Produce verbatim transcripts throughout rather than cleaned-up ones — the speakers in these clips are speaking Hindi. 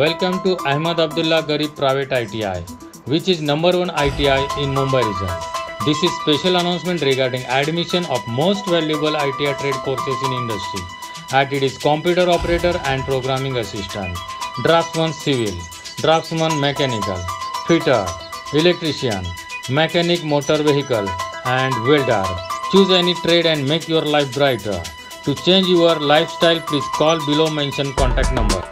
Welcome to Ahmad Abdullah Garib Private I T I, which is number one I T I in Mumbai region. This is special announcement regarding admission of most valuable I T I trade courses in industry. At it is computer operator and programming assistant, draftsman civil, draftsman mechanical, fitter, electrician, mechanic motor vehicle, and welder. Choose any trade and make your life brighter. To change your lifestyle, please call below mentioned contact number.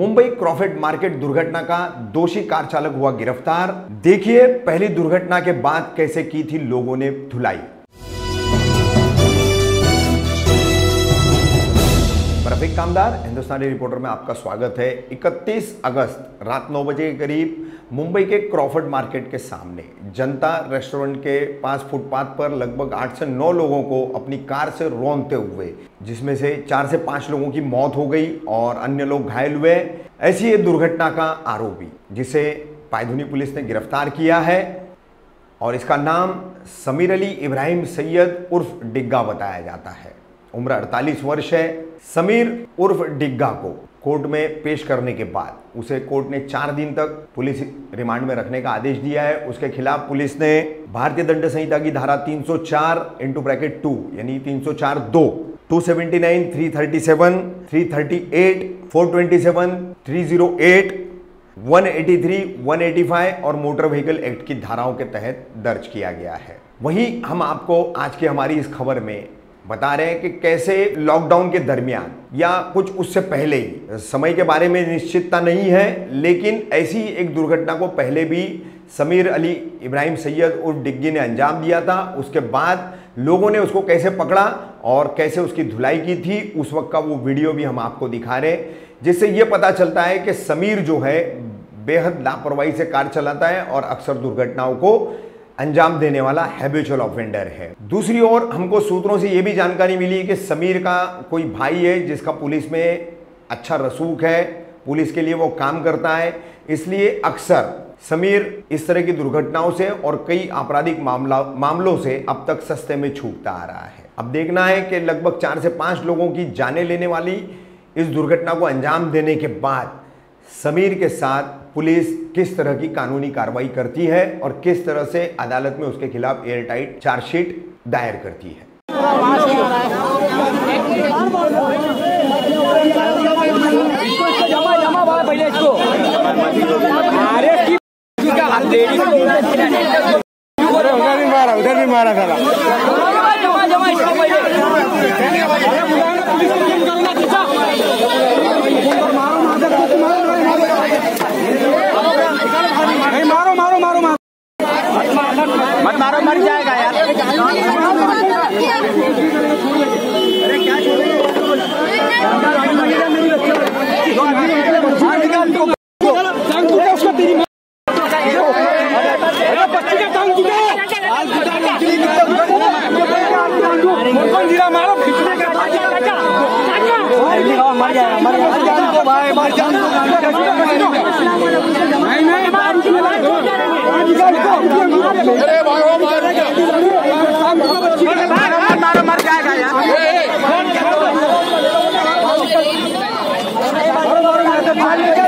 Mumbai Crawford market दुर्घटना का दोषी कार चालक हुआ गिरफ्तार। देखिए पहली दुर्घटना के बाद कैसे की थी लोगों ने धुलाई। रफीक कामदार, हिंदुस्तानी रिपोर्टर में आपका स्वागत है। इकतीस अगस्त रात नौ बजे के करीब मुंबई के क्रॉफर्ड मार्केट के सामने जनता रेस्टोरेंट के पास फुटपाथ पर लगभग आठ से नौ लोगों को अपनी कार से रौंदते हुए, जिसमें से चार से पांच लोगों की मौत हो गई और अन्य लोग घायल हुए। ऐसी ये दुर्घटना का आरोपी, जिसे पाइधुनी पुलिस ने गिरफ्तार किया है और इसका नाम समीर अली इब्राहिम सैयद उर्फ डिग्गा बताया जाता है। उम्र अड़तालीस वर्ष है। समीर उर्फ डिग्गा को कोर्ट में पेश करने के बाद उसे कोर्ट ने चार दिन तक पुलिस रिमांड में रखने का आदेश दिया है। उसके खिलाफ पुलिस ने भारतीय दंड संहिता की धारा तीन सौ चार इंटू ब्रैकेट टू यानी तीन सौ चार दो, दो सौ उन्यासी, तीन सौ सैंतीस, तीन सौ अड़तीस, चार सौ सत्ताईस, तीन सौ आठ, एक सौ तिरासी, एक सौ पचासी और मोटर व्हीकल एक्ट की धाराओं के तहत दर्ज किया गया है। वहीं हम आपको आज की हमारी इस खबर में बता रहे हैं कि कैसे लॉकडाउन के दरमियान या कुछ उससे पहले ही, समय के बारे में निश्चितता नहीं है, लेकिन ऐसी एक दुर्घटना को पहले भी समीर अली इब्राहिम सैयद उर्फ डिग्गी ने अंजाम दिया था। उसके बाद लोगों ने उसको कैसे पकड़ा और कैसे उसकी धुलाई की थी, उस वक्त का वो वीडियो भी हम आपको दिखा रहे हैं, जिससे ये पता चलता है कि समीर जो है बेहद लापरवाही से कार चलाता है और अक्सर दुर्घटनाओं को अंजाम देने वाला हैबिचुअल ऑफेंडर है। दूसरी ओर हमको सूत्रों से ये भी जानकारी मिली कि समीर का कोई भाई है जिसका पुलिस में अच्छा रसूख है, पुलिस के लिए वो काम करता है, इसलिए अक्सर समीर इस तरह की दुर्घटनाओं से और कई आपराधिक मामला मामलों से अब तक सस्ते में छूटता आ रहा है। अब देखना है कि लगभग चार से पाँच लोगों की जाने लेने वाली इस दुर्घटना को अंजाम देने के बाद समीर के साथ पुलिस किस तरह की कानूनी कार्रवाई करती है और किस तरह से अदालत में उसके खिलाफ एयरटाइट चार्जशीट दायर करती है। उधर भी मारा था। मत मारो, मर जाएगा यार। अरे क्या छोड़ रहे हो? मर जाएगा, मर जाएगा। I'm